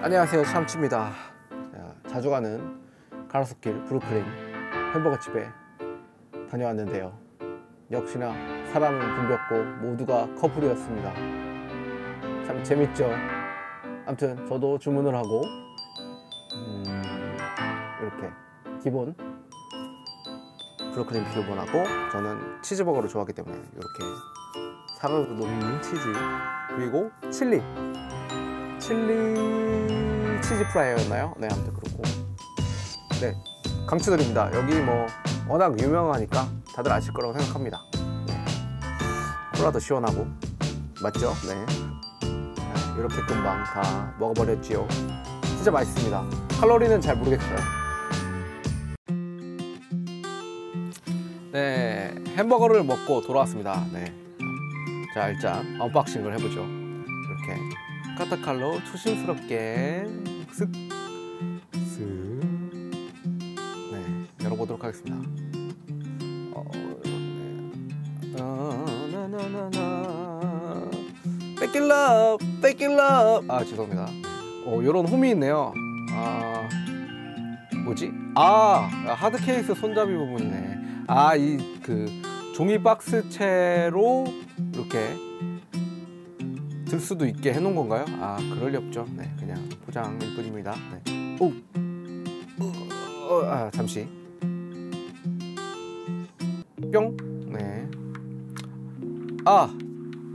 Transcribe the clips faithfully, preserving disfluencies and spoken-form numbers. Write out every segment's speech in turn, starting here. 안녕하세요, 참치입니다. 자주 가는 가로수길 브루클린 햄버거집에 다녀왔는데요. 역시나 사람은 붐볐고 모두가 커플이었습니다. 참 재밌죠? 아무튼 저도 주문을 하고 음, 이렇게 기본 브루클린 기본하고, 저는 치즈버거를 좋아하기 때문에 이렇게 사각으로 놓는 치즈, 그리고 칠리 칠리 치즈 프라이였나요? 네, 아무튼 그렇고. 네, 강추드립니다. 여기 뭐 워낙 유명하니까 다들 아실 거라고 생각합니다. 네. 콜라도 시원하고, 맞죠? 네, 이렇게 금방 다 먹어버렸지요. 진짜 맛있습니다. 칼로리는 잘 모르겠어요. 네, 햄버거를 먹고 돌아왔습니다. 네, 자, 일단 언박싱을 해보죠. 이렇게 카타칼로 조심스럽게 슥 슥 네, 열어보도록 하겠습니다. 어, 네. 아, 나나나나. Back in love, back in love. 아, 죄송합니다. 어, 요런 홈이 있네요. 아, 뭐지? 아, 하드 케이스 손잡이 부분이네. 아, 이 그 종이 박스채로 이렇게 들 수도 있게 해놓은 건가요? 아, 그럴 리 없죠. 네, 그냥 포장일 뿐입니다. 네. 오, 어, 어, 아, 잠시. 뿅. 네. 아,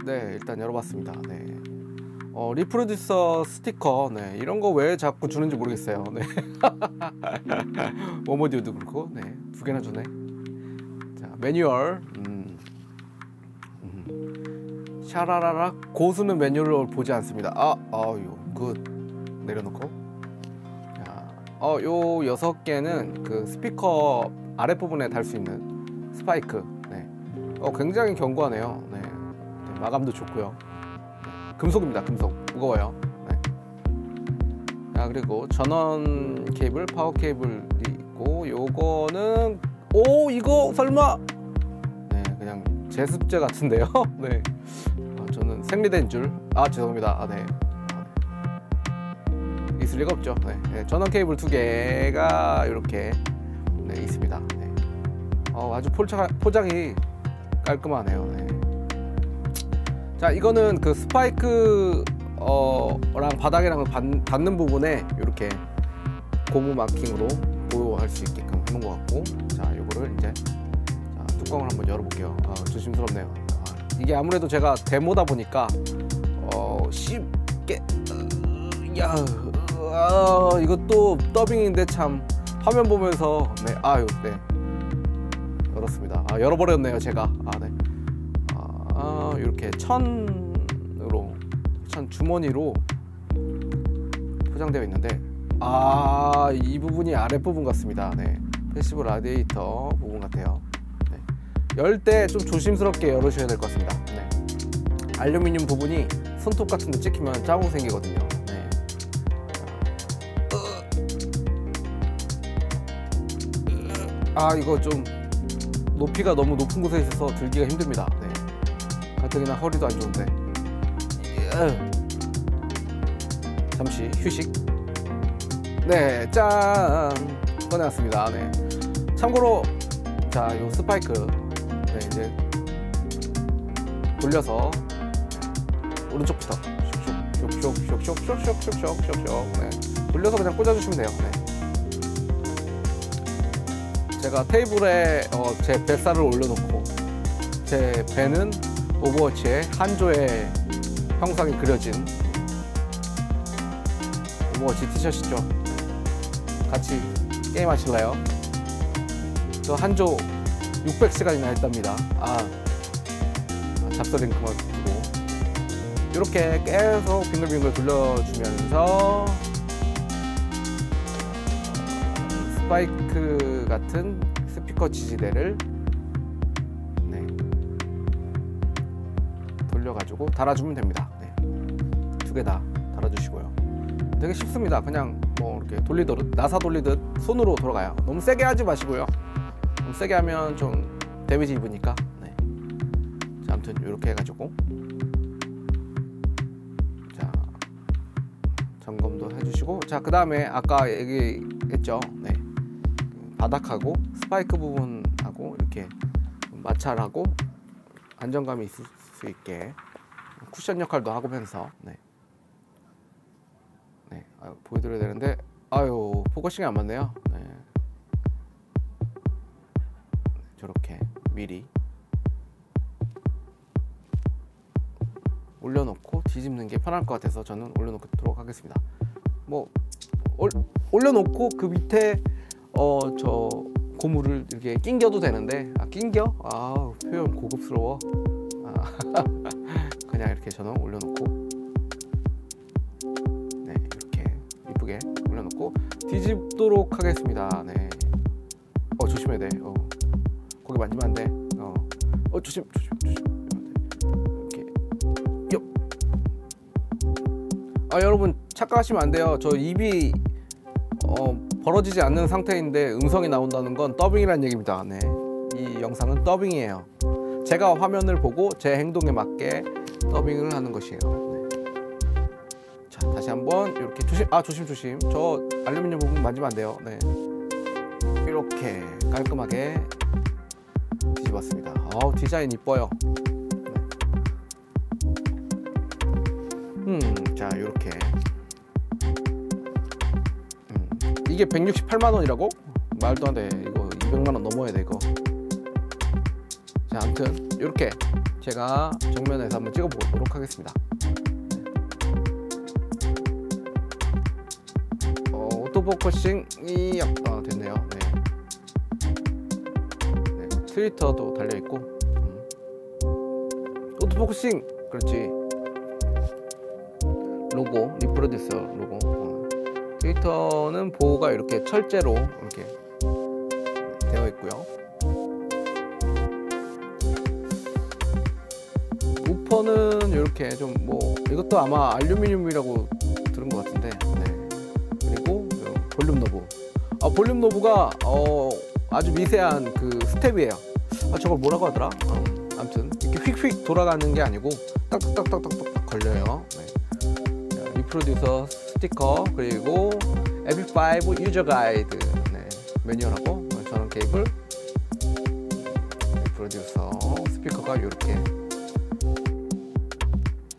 네, 일단 열어봤습니다. 네. 어, 리프로듀서 스티커. 네, 이런 거 왜 자꾸 주는지 모르겠어요. 네. 워머듀도 그렇고, 네, 두 개나 주네. 자, 매뉴얼. 음. 샤라라라. 고수는 메뉴를 보지 않습니다. 아, 아유, 굿. 내려놓고. 자, 어, 요 여섯 개는 그 스피커 아랫부분에 달 수 있는 스파이크. 네. 어, 굉장히 견고하네요. 네. 네, 마감도 좋고요. 네. 금속입니다, 금속. 무거워요. 네. 자, 그리고 전원 케이블, 파워 케이블이 있고, 요거는, 오, 이거 설마? 네, 그냥 제습제 같은데요. 네. 저는 생리된 줄. 아, 죄송합니다. 아, 네. 있을 리가 없죠. 네. 네, 전원 케이블 두 개가 이렇게 네, 있습니다. 네. 어, 아주 포장, 포장이 깔끔하네요. 네. 자, 이거는 그 스파이크 어랑 바닥이랑 반, 닿는 부분에 이렇게 고무 마킹으로 보호할 수 있게끔 해놓은 것 같고, 자, 요거를 이제 자, 뚜껑을 한번 열어볼게요. 아, 조심스럽네요. 이게 아무래도 제가 데모다 보니까 어, 쉽게 야, 아, 이것도 더빙인데 참 화면 보면서 네, 아유, 네, 열었습니다. 아, 열어버렸네요, 제가. 아, 네. 아, 이렇게 천으로 천 주머니로 포장되어 있는데, 아, 이 부분이 아랫부분 같습니다. 네, 패시브 라디에이터 부분 같아요. 열 때 좀 조심스럽게 열으셔야 될 것 같습니다. 네. 알루미늄 부분이 손톱 같은 데 찍히면 자국 생기거든요. 네. 아, 이거 좀 높이가 너무 높은 곳에 있어서 들기가 힘듭니다. 네. 가뜩이나 허리도 안 좋은데. 잠시 휴식. 네, 짠! 꺼내왔습니다. 네. 참고로, 자, 요 스파이크. 네, 이제 돌려서 오른쪽부터 쇽쇽쇽쇽쇽쇽쇽 네, 돌려서 그냥 꽂아주시면 돼요. 네. 제가 테이블에 어, 제 뱃살을 올려놓고, 제 배는 오버워치의 한조의 형상이 그려진 오버워치 티셔츠죠. 같이 게임하실래요? 저 한조 육백 시간이나 했답니다. 아, 잡서린 그만 두고 이렇게 계속 빙글빙글 돌려주면서 스파이크 같은 스피커 지지대를 네, 돌려가지고 달아주면 됩니다. 네. 두 개 다 달아주시고요. 되게 쉽습니다. 그냥 뭐 이렇게 돌리듯, 나사 돌리듯 손으로 돌아가요. 너무 세게 하지 마시고요. 세게 하면 좀 데미지 입으니까. 네. 자, 아무튼 이렇게 해가지고, 자, 점검도 해주시고, 자 그 다음에 아까 얘기했죠. 네. 바닥하고 스파이크 부분하고 이렇게 마찰하고 안정감이 있을 수 있게 쿠션 역할도 하면서 네. 네. 아, 보여드려야 되는데 아유 포커싱이 안 맞네요. 네. 저렇게 미리 올려놓고 뒤집는 게 편할 것 같아서 저는 올려놓도록 하겠습니다. 뭐 올, 올려놓고 그 밑에 어 저 고무를 이렇게 낑겨도 되는데 아 낑겨? 아 표현 고급스러워. 아, 그냥 이렇게 저는 올려놓고 네 이렇게 이쁘게 올려놓고 뒤집도록 하겠습니다. 네. 어 조심해야 돼. 어 거기 만지면 안 돼. 어, 어 조심 조심 조심. 아 여러분 착각하시면 안 돼요. 저 입이 어, 벌어지지 않는 상태인데 음성이 나온다는 건 더빙이란 얘기입니다. 네. 이 영상은 더빙이에요. 제가 화면을 보고 제 행동에 맞게 더빙을 하는 것이에요. 네. 자 다시 한번 이렇게 조심 아 조심 조심 저 알루미늄 부분 만지면 안 돼요. 네. 이렇게 깔끔하게 뒤집었습니다. 어우 디자인 이뻐요. 음, 자 요렇게 음, 이게 백육십팔만 원이라고? 말도 안 돼. 이거 이백만 원 넘어야 돼 이거. 자 아무튼 요렇게 제가 정면에서 한번 찍어보도록 하겠습니다. 어, 오토포커싱이 아, 됐네요. 네. 네, 트위터도 달려있고 음. 오토포커싱! 그렇지. 로고, 리프로듀서 로고. 어. 트위터는 보호가 이렇게 철제로 이렇게 되어 있고요. 우퍼는 이렇게 좀 뭐 이것도 아마 알루미늄이라고 들은 것 같은데. 네. 그리고 볼륨 노브. 아 볼륨 노브가 어, 아주 미세한 그 스텝이에요. 아 저걸 뭐라고 하더라? 어. 아무튼 이렇게 휙휙 돌아가는 게 아니고 딱딱딱딱딱 걸려요. 네. 프로듀서 스티커 그리고 에픽 파이브 유저 가이드 네, 매뉴얼하고 전원 케이블 프로듀서 스피커가 이렇게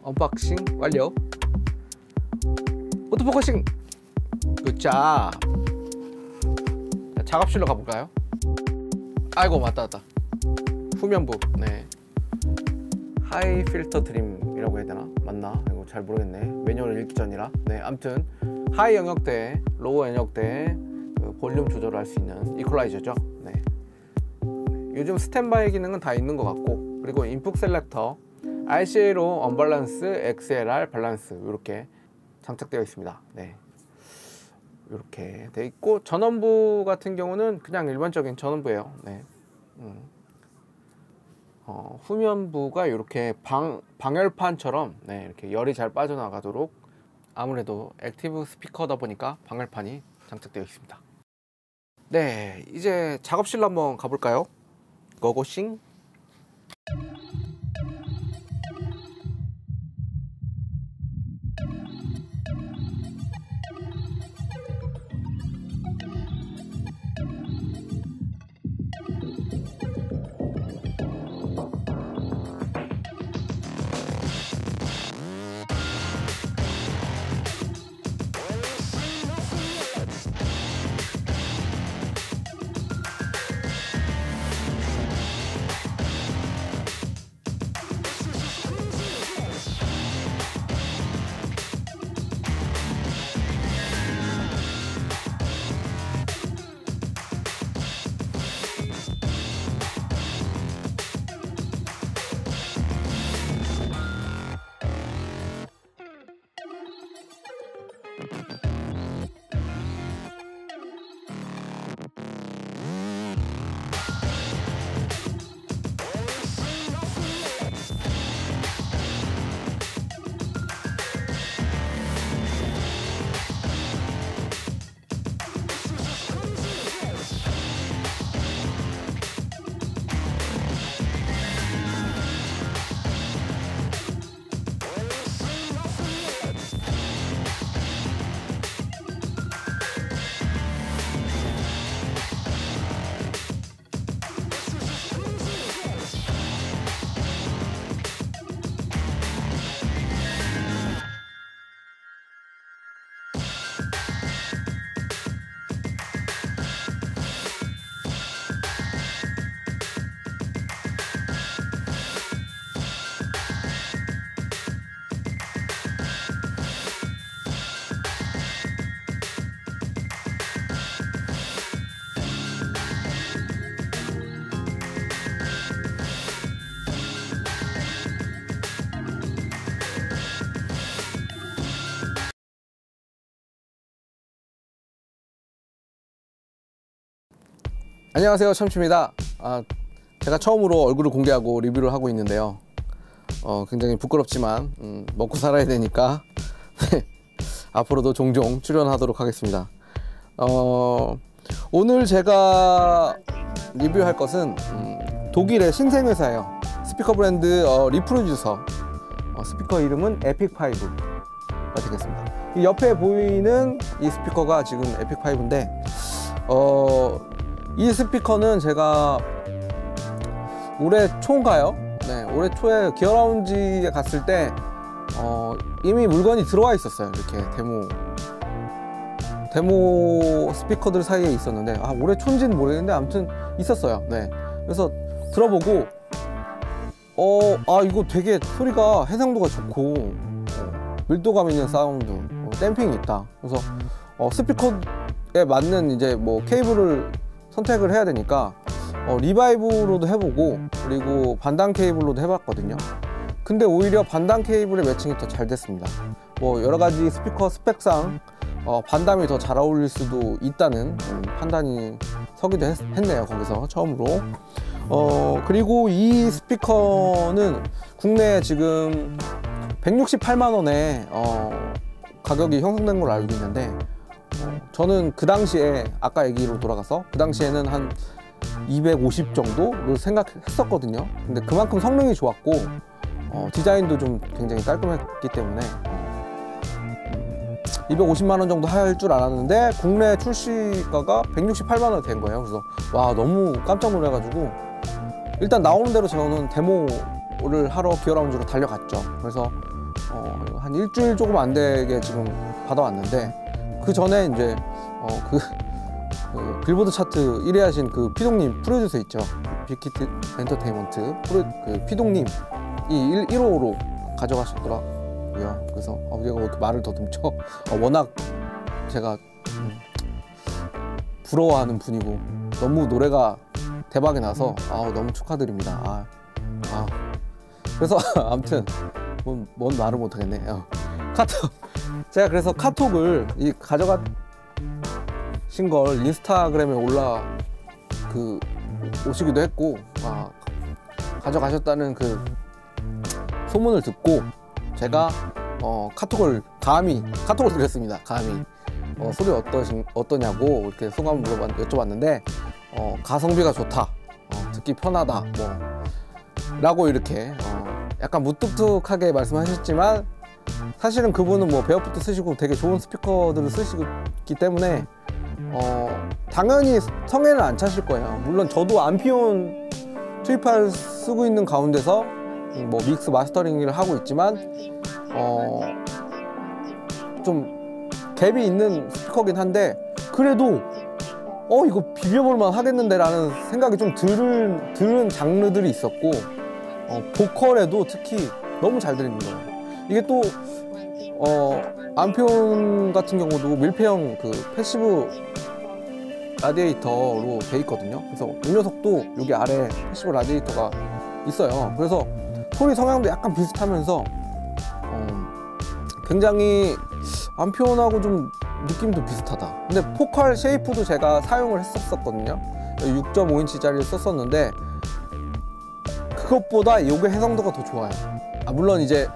언박싱 완료. 오토포커싱 굿잡. 작업실로 가볼까요? 아이고 맞다 맞다 후면부 네 하이 필터 트림이라고 해야 되나? 맞나? 이거 잘 모르겠네. 매뉴얼을 읽기 전이라. 네, 아무튼 하이 영역대, 로우 영역대 그 볼륨 조절을 할 수 있는 이퀄라이저죠. 네. 요즘 스탠바이 기능은 다 있는 것 같고, 그리고 인풋 셀렉터, 알씨에이로 언밸런스, 엑스엘알 밸런스 이렇게 장착되어 있습니다. 네, 이렇게 돼 있고 전원부 같은 경우는 그냥 일반적인 전원부예요. 네. 음. 어, 후면부가 이렇게 방, 방열판처럼 네, 이렇게 열이 잘 빠져나가도록 아무래도 액티브 스피커다 보니까 방열판이 장착되어 있습니다. 네, 이제 작업실로 한번 가볼까요? 고고싱. 안녕하세요, 참치입니다. 아, 제가 처음으로 얼굴을 공개하고 리뷰를 하고 있는데요. 어, 굉장히 부끄럽지만 음, 먹고 살아야 되니까 앞으로도 종종 출연하도록 하겠습니다. 어, 오늘 제가 리뷰할 것은 음, 독일의 신생 회사예요. 스피커 브랜드 어, 리프로듀서. 어, 스피커 이름은 에픽 파이브가 되겠습니다. 이 옆에 보이는 이 스피커가 지금 에픽 파이브인데 어, 이 스피커는 제가 올해 초인가요? 네, 올해 초에 기어라운지에 갔을 때 어, 이미 물건이 들어와 있었어요. 이렇게 데모 데모 스피커들 사이에 있었는데, 아, 올해 초인지는 모르겠는데 아무튼 있었어요. 네, 그래서 들어보고 어, 아, 이거 되게 소리가 해상도가 좋고 어, 밀도감 있는 사운드, 어, 댐핑이 있다. 그래서 어, 스피커에 맞는 이제 뭐 케이블을 선택을 해야 되니까 어, 리바이브로도 해보고 그리고 반담 케이블로도 해봤거든요. 근데 오히려 반담 케이블의 매칭이 더 잘 됐습니다. 뭐 여러가지 스피커 스펙상 어, 반담이 더 잘 어울릴 수도 있다는 음, 판단이 서기도 했, 했네요. 거기서 처음으로. 어, 그리고 이 스피커는 국내에 지금 백육십팔만 원에 어, 가격이 형성된 걸로 알고 있는데 어, 저는 그 당시에 아까 얘기로 돌아가서 그 당시에는 한 이백오십 정도로 생각했었거든요. 근데 그만큼 성능이 좋았고 어, 디자인도 좀 굉장히 깔끔했기 때문에 이백오십만 원 정도 할 줄 알았는데 국내 출시가가 백육십팔만 원 된 거예요. 그래서 와, 너무 깜짝 놀라가지고 일단 나오는 대로 저는 데모를 하러 기어라운지로 달려갔죠. 그래서 어, 한 일주일 조금 안 되게 지금 받아왔는데 그 전에 이제 어, 그, 그 빌보드 차트 일 위 하신 그 피동님 프로듀서 있죠. 빅 히트 엔터테인먼트 프로, 그 피동님이 일 호로 가져가셨더라. 그래서 어, 얘가 왜 이렇게 말을 더듬쳐? 어, 워낙 제가 음, 부러워하는 분이고 너무 노래가 대박이 나서 아, 너무 축하드립니다. 아, 아. 그래서 아무튼 뭔, 뭔 말을 못하겠네. 어. 카톡 제가 그래서 카톡을 이 가져가신 걸 인스타그램에 올라 그 오시기도 했고 아, 가져가셨다는 그 소문을 듣고 제가 어, 카톡을 감히 카톡을 드렸습니다. 감히 어, 소리 어떠신, 어떠냐고 이렇게 소감을 물어봤, 여쭤봤는데 어, 가성비가 좋다, 어, 듣기 편하다 뭐 라고 이렇게 어, 약간 무뚝뚝하게 말씀하셨지만 사실은 그분은 뭐 베어풋도 쓰시고 되게 좋은 스피커들을 쓰시기 때문에 어, 당연히 성에는 안 차실 거예요. 물론 저도 암피온 투입할 쓰고 있는 가운데서 뭐 믹스 마스터링을 하고 있지만 어, 좀 갭이 있는 스피커긴 한데 그래도 어, 이거 비벼볼만 하겠는데 라는 생각이 좀 들은, 들은 장르들이 있었고 어, 보컬에도 특히 너무 잘 들리는 거예요. 이게 또 어, 암피온 같은 경우도 밀폐형 그 패시브 라디에이터로 돼 있거든요. 그래서 음료석도 여기 아래 패시브 라디에이터가 있어요. 그래서 소리 성향도 약간 비슷하면서 어, 굉장히 암피온하고 좀 느낌도 비슷하다. 근데 포칼 쉐이프도 제가 사용을 했었거든요. 육 점 오 인치짜리를 썼었는데 그것보다 이게 해상도가 더 좋아요. 아, 물론 이제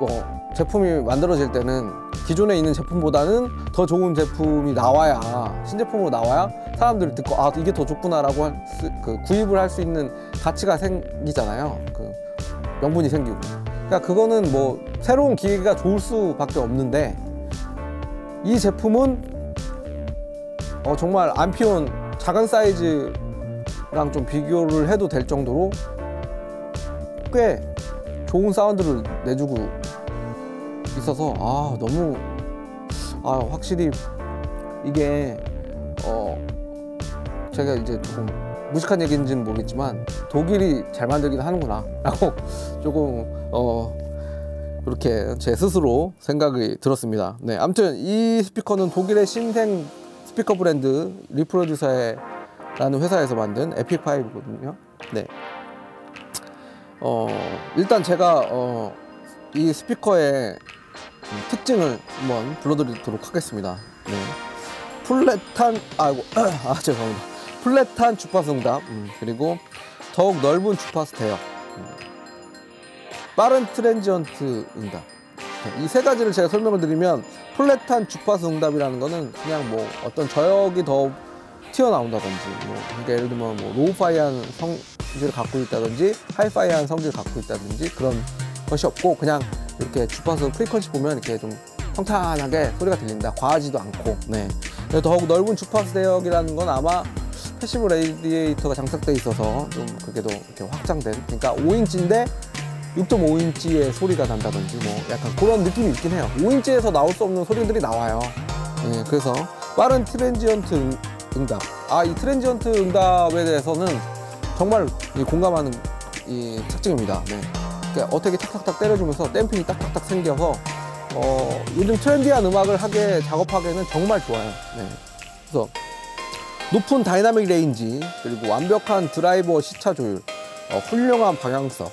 뭐 제품이 만들어질 때는 기존에 있는 제품보다는 더 좋은 제품이 나와야, 신제품으로 나와야 사람들이 듣고 아, 이게 더 좋구나 라고 할 수, 그 구입을 할 수 있는 가치가 생기잖아요. 그 명분이 생기고. 그러니까 그거는 뭐 새로운 기계가 좋을 수밖에 없는데 이 제품은 어, 정말 암피온 작은 사이즈랑 좀 비교를 해도 될 정도로 꽤 좋은 사운드를 내주고 있어서 아, 너무 아, 확실히 이게 어, 제가 이제 조금 무식한 얘기인지는 모르겠지만 독일이 잘 만들긴 하는구나 라고 조금 어, 이렇게 제 스스로 생각이 들었습니다. 네, 아무튼 이 스피커는 독일의 신생 스피커 브랜드 리프로듀서라는 회사에서 만든 에픽 파이브거든요. 네, 어, 일단 제가 어, 이 스피커의 특징을 한번 불러드리도록 하겠습니다. 네, 플랫한 아이고 아 죄송합니다. 플랫한 주파수 응답, 음, 그리고 더욱 넓은 주파수 대역, 음, 빠른 트랜지언트 응답. 이 세 가지를 제가 설명을 드리면, 플랫한 주파수 응답이라는 거는 그냥 뭐 어떤 저역이 더 튀어나온다든지, 뭐 그러니까 예를 들면 뭐 로우파이한 성질을 갖고 있다든지 하이파이한 성질을 갖고 있다든지 그런 것이 없고, 그냥 이렇게 주파수 프리퀀시 보면 이렇게 좀 평탄하게 소리가 들린다, 과하지도 않고. 네. 더욱 넓은 주파수 대역이라는 건 아마 패시브 레디에이터가 장착돼 있어서 좀 그게 더 이렇게 확장된, 그러니까 오 인치인데 육 점 오 인치의 소리가 난다든지 뭐 약간 그런 느낌이 있긴 해요. 오 인치에서 나올 수 없는 소리들이 나와요. 네, 그래서 빠른 트랜지언트 응답. 아, 이 트랜지언트 응답에 대해서는 정말 공감하는 이 특징입니다. 네. 그러니까 어떻게 탁탁탁 때려주면서 댐핑이 딱딱딱 생겨서 어, 요즘 트렌디한 음악을 하게 작업하기에는 정말 좋아요. 네. 그래서 높은 다이나믹 레인지, 그리고 완벽한 드라이버 시차 조율, 어, 훌륭한 방향성,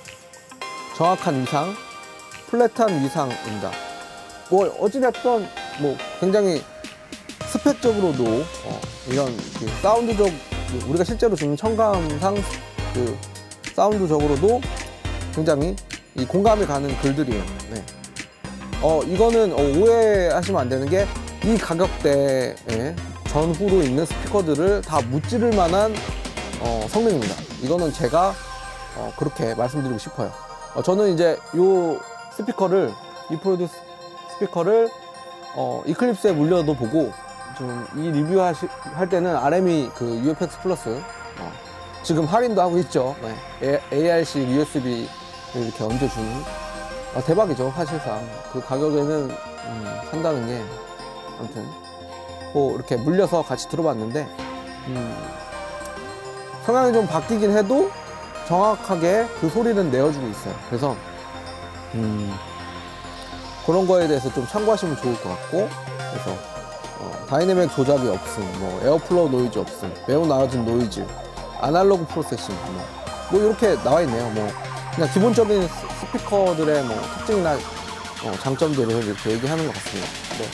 정확한 위상, 플랫한 위상 응답. 뭐 어찌됐든 뭐 굉장히 스펙적으로도 어, 이런 그 사운드적, 우리가 실제로 주는 청감상 그 사운드적으로도 굉장히 이 공감이 가는 글들이에요. 네. 어, 이거는 오해하시면 안 되는 게, 이 가격대에 전후로 있는 스피커들을 다 무찌를 만한 어, 성능입니다. 이거는 제가 어, 그렇게 말씀드리고 싶어요. 어, 저는 이제 이 스피커를, 이 프로듀스 스피커를 어, 이클립스에 물려도 보고, 좀 이 리뷰 할 때는 알엠이 그 유에프엑스 플러스, 어, 지금 할인도 하고 있죠. 네. 에이알씨 유에스비를 이렇게 얹어주는. 아, 대박이죠. 사실상 그 가격에는 음, 산다는 게. 아무튼 뭐 이렇게 물려서 같이 들어봤는데 음, 성향이 좀 바뀌긴 해도 정확하게 그 소리는 내어주고 있어요. 그래서 음, 그런 거에 대해서 좀 참고하시면 좋을 것 같고, 그래서 어, 다이내믹 조작이 없음, 뭐 에어플로우 노이즈 없음, 매우 낮은 노이즈, 아날로그 프로세싱 뭐, 뭐 이렇게 나와 있네요. 뭐 그냥 기본적인 스피커들의 뭐 특징이나 어 장점들을 이렇게 얘기하는 것 같습니다. 네.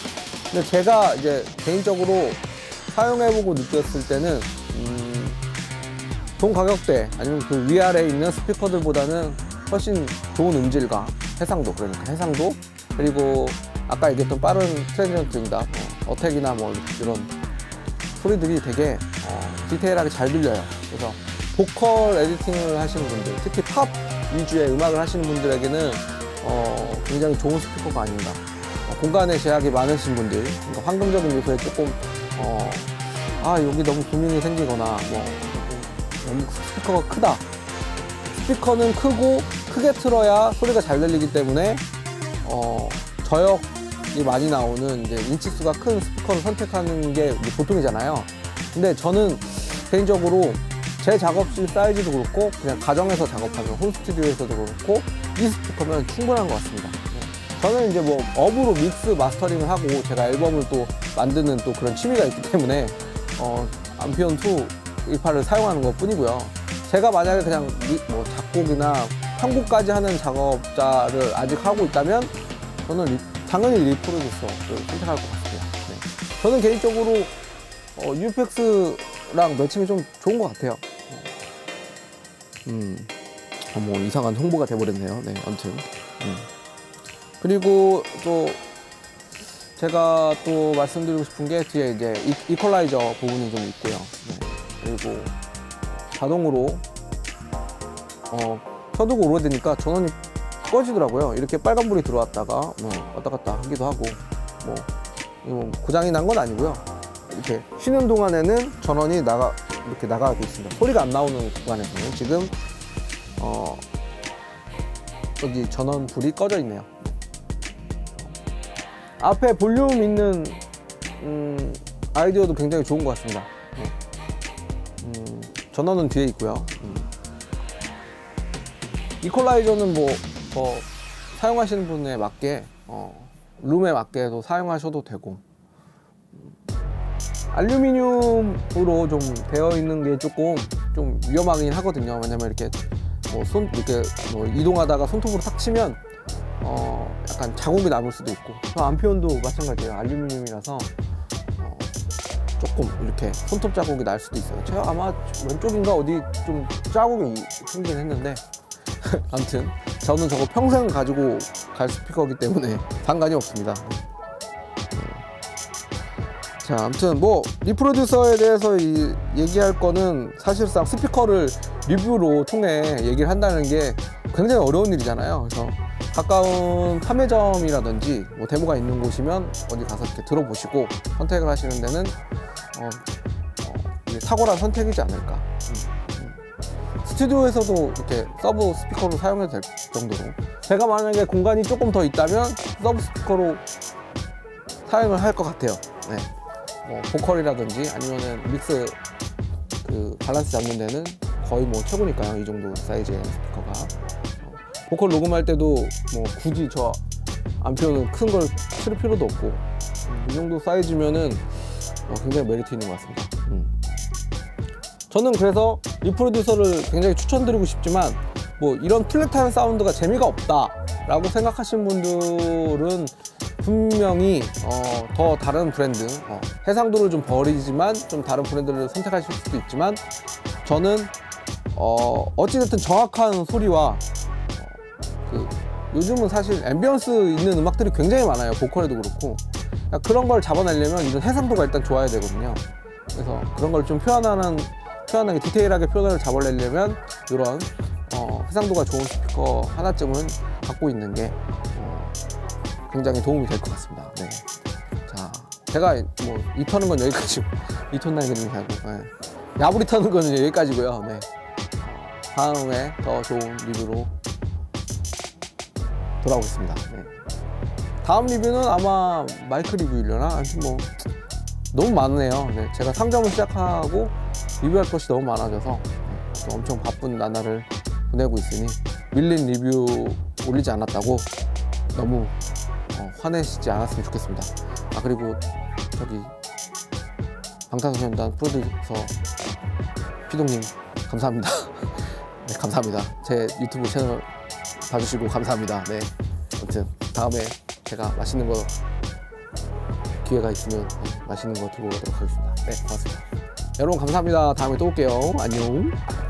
근데 제가 이제 개인적으로 사용해보고 느꼈을 때는 음, 동 가격대 아니면 그 위아래에 있는 스피커들보다는 훨씬 좋은 음질과 해상도, 그러니까 해상도, 그리고 아까 얘기했던 빠른 트랜지언트 응답, 어, 어택이나 뭐 이런 소리들이 되게 어, 디테일하게 잘 들려요. 그래서 보컬 에디팅을 하시는 분들, 특히 팝 위주의 음악을 하시는 분들에게는 어, 굉장히 좋은 스피커가 아닌가. 어, 공간에 제약이 많으신 분들, 그러니까 환경적인 요소에 조금 어, 아 여기 너무 고민이 생기거나 뭐 너무 스피커가 크다. 스피커는 크고 크게 틀어야 소리가 잘 들리기 때문에 어, 저역이 많이 나오는 이제 인치수가 큰 스피커를 선택하는 게 보통이잖아요. 근데 저는 개인적으로 제 작업실 사이즈도 그렇고, 그냥 가정에서 작업하면 홈스튜디오에서도 그렇고, 이 스피커면 충분한 것 같습니다. 저는 이제 뭐 업으로 믹스 마스터링을 하고 제가 앨범을 또 만드는 또 그런 취미가 있기 때문에 어, 암피온 투 이팔을 사용하는 것 뿐이고요. 제가 만약에 그냥 뭐 작곡이나 편곡까지 하는 작업자를 아직 하고 있다면 저는 리, 당연히 리프로듀서를 선택할 것 같습니다. 네. 저는 개인적으로 어, 유에프엑스랑 매칭이 좀 좋은 것 같아요. 음, 어머, 이상한 홍보가 돼버렸네요. 네, 아무튼. 음. 그리고 또 제가 또 말씀드리고 싶은 게 뒤에 이제 이, 이퀄라이저 부분이 좀 있고요. 네. 그리고 자동으로 어, 켜두고 오래되니까 전원이 꺼지더라고요. 이렇게 빨간불이 들어왔다가 뭐 왔다 갔다 하기도 하고, 뭐, 뭐 고장이 난 건 아니고요. 이렇게 쉬는 동안에는 전원이 나가. 이렇게 나가고 있습니다. 소리가 안 나오는 구간에서는 지금 어 여기 전원 불이 꺼져 있네요. 앞에 볼륨 있는 음 아이디어도 굉장히 좋은 것 같습니다. 음 전원은 뒤에 있고요. 음 이퀄라이저는 뭐, 뭐 사용하시는 분에 맞게 어 룸에 맞게도 사용하셔도 되고, 알루미늄으로 좀 되어 있는 게 조금 좀 위험하긴 하거든요. 왜냐면 이렇게 뭐 손 이렇게 뭐 이동하다가 손톱으로 탁 치면 어 약간 자국이 남을 수도 있고, 암피온도 마찬가지예요. 알루미늄이라서 어 조금 이렇게 손톱 자국이 날 수도 있어요. 제가 아마 왼쪽인가 어디 좀 자국이 생긴 했는데 아무튼 저는 저거 평생 가지고 갈 스피커이기 때문에 상관이 없습니다. 자, 아무튼 뭐 리프로듀서에 대해서 이, 얘기할 거는 사실상 스피커를 리뷰로 통해 얘기를 한다는 게 굉장히 어려운 일이잖아요. 그래서 가까운 판매점이라든지 뭐 데모가 있는 곳이면 어디 가서 이렇게 들어보시고 선택을 하시는 데는 어, 어, 탁월한 선택이지 않을까. 음, 음. 스튜디오에서도 이렇게 서브 스피커로 사용해도 될 정도로, 제가 만약에 공간이 조금 더 있다면 서브 스피커로 사용을 할 것 같아요. 네. 뭐 보컬이라든지 아니면은 믹스 그 밸런스 잡는 데는 거의 뭐 최고니까요. 이 정도 사이즈의 스피커가 어, 보컬 녹음할 때도 뭐 굳이 저 암피온은 큰 걸 쓸 필요도 없고 음, 이 정도 사이즈면은 어, 굉장히 메리트 있는 것 같습니다. 음. 저는 그래서 리프로듀서를 굉장히 추천드리고 싶지만, 뭐 이런 플랫한 사운드가 재미가 없다라고 생각하시는 분들은 분명히 어, 더 다른 브랜드, 어, 해상도를 좀 버리지만 좀 다른 브랜드를 선택하실 수도 있지만, 저는 어, 어찌됐든 정확한 소리와 어, 그 요즘은 사실 앰비언스 있는 음악들이 굉장히 많아요. 보컬에도 그렇고. 그러니까 그런 걸 잡아내려면 이런 해상도가 일단 좋아야 되거든요. 그래서 그런 걸 좀 표현하는, 표현하게 디테일하게 표현을 잡아내려면 이런 어, 해상도가 좋은 스피커 하나쯤은 갖고 있는 게 굉장히 도움이 될 것 같습니다. 네. 자, 제가 뭐 이 터는 건 여기까지고, 이 톤 날개는 하고, 네. 야부리 터는 건 여기까지고요. 네. 다음에 더 좋은 리뷰로 돌아오겠습니다. 네. 다음 리뷰는 아마 마이크 리뷰이려나? 아무튼 뭐 너무 많네요. 네. 제가 상점을 시작하고 리뷰할 것이 너무 많아져서 또 엄청 바쁜 나날을 보내고 있으니 밀린 리뷰 올리지 않았다고 너무 어, 화내시지 않았으면 좋겠습니다. 아, 그리고 저기 방탄소년단 프로듀서 피동님 감사합니다. 네, 감사합니다. 제 유튜브 채널 봐주시고 감사합니다. 네, 아무튼 다음에 제가 맛있는 거 기회가 있으면 네, 맛있는 거 들고 가도록 하겠습니다. 네, 고맙습니다. 여러분 감사합니다. 다음에 또 올게요. 안녕.